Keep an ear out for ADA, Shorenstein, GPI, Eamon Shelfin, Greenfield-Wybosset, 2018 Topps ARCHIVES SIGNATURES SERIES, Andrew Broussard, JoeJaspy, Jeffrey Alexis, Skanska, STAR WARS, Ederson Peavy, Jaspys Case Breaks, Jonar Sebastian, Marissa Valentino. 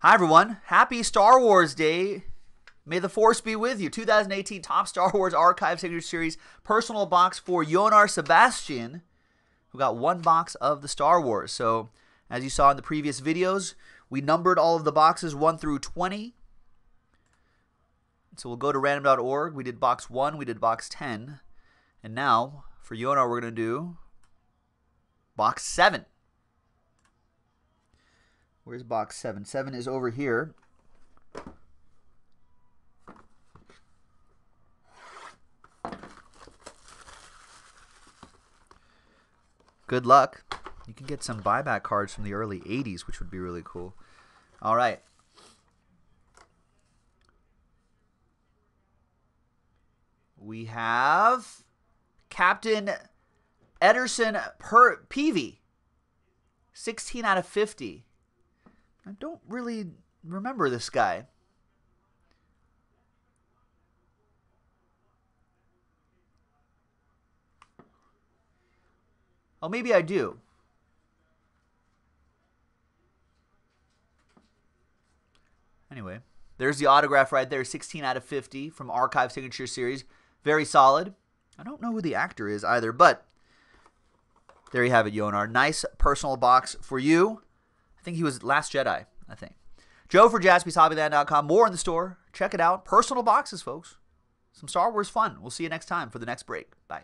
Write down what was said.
Hi everyone, happy Star Wars Day. May the Force be with you. 2018 Topps Star Wars Archives Signature Series personal box for Jonar Sebastian, who got one box of the Star Wars. So, as you saw in the previous videos, we numbered all of the boxes 1 through 20. So we'll go to random.org. We did box 1, we did box 10. And now, for Jonar, we're going to do box 7. Where's box 7? 7 is over here. Good luck. You can get some buyback cards from the early 80s, which would be really cool. All right. We have Captain Ederson Peavy, 16 out of 50. I don't really remember this guy. Oh, maybe I do. Anyway, there's the autograph right there, 16 out of 50 from Archive Signature Series. Very solid. I don't know who the actor is either, but there you have it, Jonar. Nice personal box for you. I think he was Last Jedi, I think. Joe for JaspysHobbyland.com. More in the store. Check it out. Personal boxes, folks. Some Star Wars fun. We'll see you next time for the next break. Bye.